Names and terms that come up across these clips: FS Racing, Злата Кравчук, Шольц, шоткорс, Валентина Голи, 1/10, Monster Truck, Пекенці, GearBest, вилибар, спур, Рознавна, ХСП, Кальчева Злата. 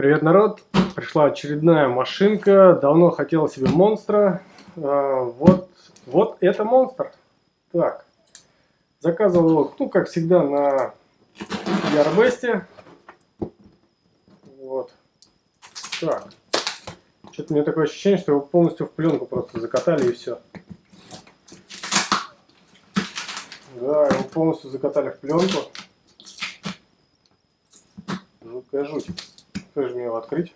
Привет, народ! Пришла очередная машинка. Давно хотел себе монстра. Вот это монстр. Так, заказывал его, ну, как всегда, на GearBest. Вот. Так. Что-то у меня такое ощущение, что его полностью в пленку просто закатали и все. Да, его полностью закатали в пленку. Жуткая жуть. Тоже мне его открыть.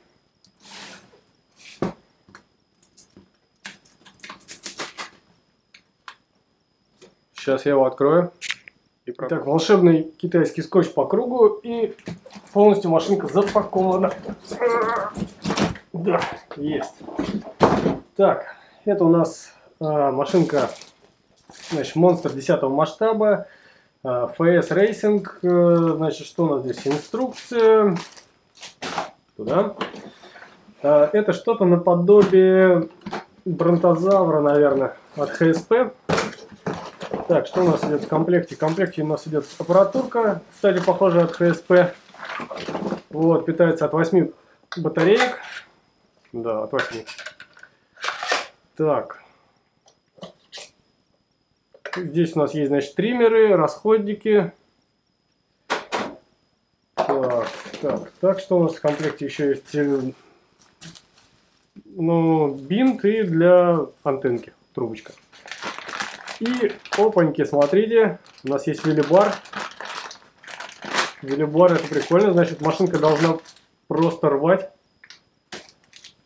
Сейчас я его открою. Итак, волшебный китайский скотч по кругу, и полностью машинка запакована. Да, есть. Так, это у нас машинка, значит, монстр 10 масштаба. FS Racing. Значит, что у нас здесь? Инструкция. Туда. Это что-то наподобие бронтозавра, наверное, от ХСП. Так, что у нас идет в комплекте? В комплекте у нас идет аппаратурка, кстати, похожая от ХСП. Вот, питается от 8 батареек. Да, от 8. Так. Здесь у нас есть, значит, триммеры, расходники. Так, что у нас в комплекте еще есть? Ну, бинт и для антенки, трубочка. И, опаньки, смотрите, у нас есть вилибар. Вилибар — это прикольно, значит, машинка должна просто рвать.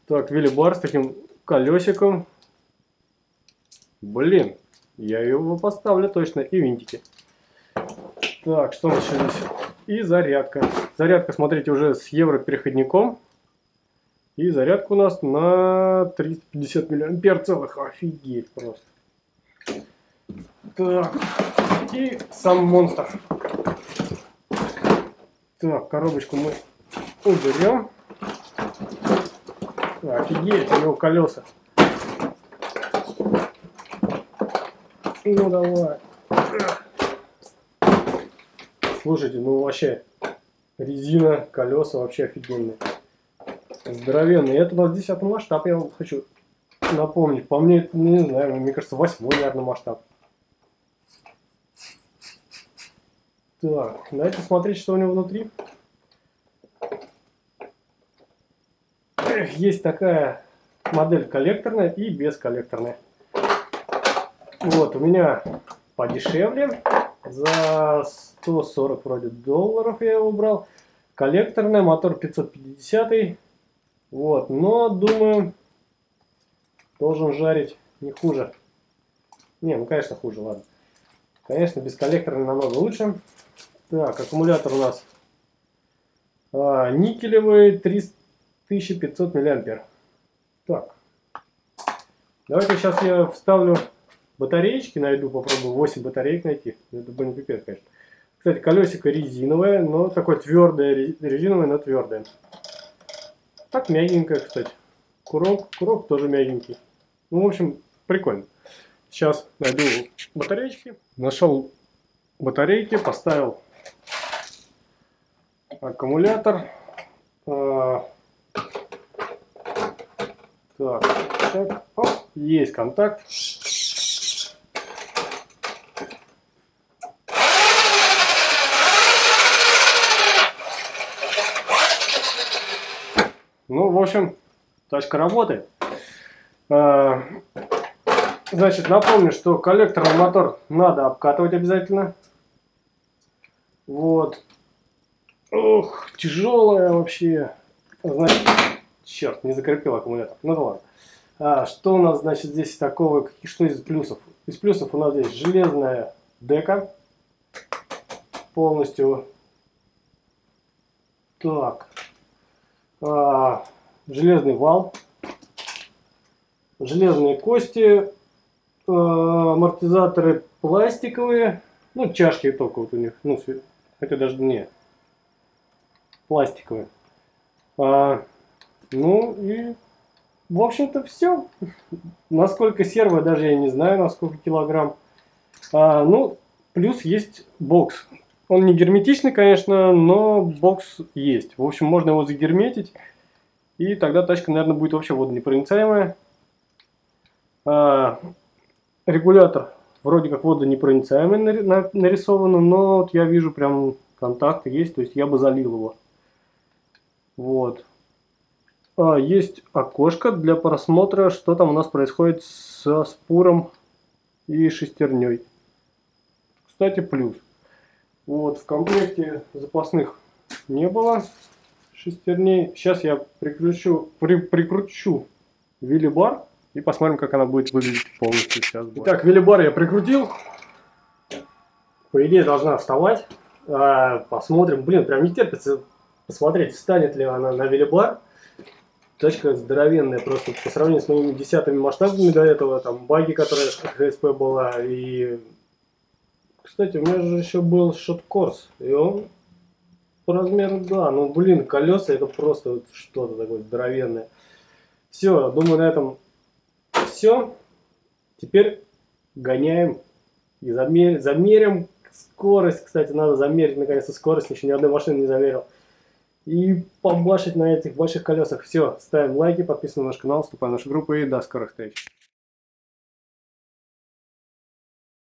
Так, вилибар с таким колесиком. Блин, я его поставлю точно, и винтики. Так, что у нас еще здесь? И зарядка. Зарядка, смотрите, уже с европереходником. И зарядка у нас на 350 миллиампер целых. Офигеть просто. Так. И сам монстр. Так, коробочку мы уберем. Офигеть, у него колеса. Ну давай. Слушайте, ну вообще... Резина, колеса вообще офигенные. Здоровенные. Это у нас 10 масштаб, я вам хочу напомнить. По мне, не знаю, мне кажется, 8, наверное, масштаб. Так, давайте смотреть, что у него внутри. Есть такая модель коллекторная и бесколлекторная. Вот, у меня подешевле. За 140 вроде долларов я его брал. Коллекторная, мотор 550. Вот, но думаю, должен жарить не хуже. Не, ну конечно хуже, ладно. Конечно, без коллекторной намного лучше. Так, аккумулятор у нас никелевый, 3500 миллиампер. Так, давайте сейчас я вставлю... Батареечки найду, попробую 8 батареек найти. Это будет пипец, конечно. Кстати, колесико резиновое, но такое твердое, резиновое, но твердое. Так мягенькое, кстати. Курок тоже мягенький. Ну, в общем, прикольно. Сейчас найду батареечки. Нашел батарейки, поставил аккумулятор. Так. Оп, есть контакт. Ну, в общем, тачка работает. Значит, напомню, что коллекторный мотор надо обкатывать обязательно. Вот. Ох, тяжелая вообще. Значит, черт, не закрепил аккумулятор. Ну да ладно. Что у нас, значит, здесь такого, что из плюсов? Из плюсов у нас здесь железная дека. Полностью. Так. Железный вал, железные кости, амортизаторы пластиковые, ну чашки только вот у них, ну хотя даже не пластиковые. Ну и в общем-то все. Насколько сервая, даже я не знаю, насколько килограмм. Ну плюс есть бокс. Он не герметичный, конечно, но бокс есть. В общем, можно его загерметить. И тогда тачка, наверное, будет вообще водонепроницаемая. Регулятор вроде как водонепроницаемый нарисован, но вот я вижу прям контакты есть, то есть я бы залил его. Вот. Есть окошко для просмотра, что там у нас происходит со спуром и шестерней. Кстати, плюс. Вот, в комплекте запасных не было шестерней. Сейчас я прикручу вилибар и посмотрим, как она будет выглядеть полностью. Сейчас. Итак, вилибар я прикрутил. По идее должна вставать. Посмотрим. Блин, прям не терпится посмотреть, встанет ли она на вилибар. Тачка здоровенная просто по сравнению с моими 10-ми масштабами до этого. Там баги, которая ХСП была. И, кстати, у меня же еще был шоткорс. И он по размеру, да. Ну, блин, колеса это просто вот что-то такое здоровенное. Все, думаю, на этом все. Теперь гоняем и замерим скорость. Кстати, надо замерить наконец-то скорость. Еще ни одной машины не замерил. И побашить на этих больших колесах. Все, ставим лайки, подписываемся на наш канал, вступаем в нашу группу и до скорых встреч.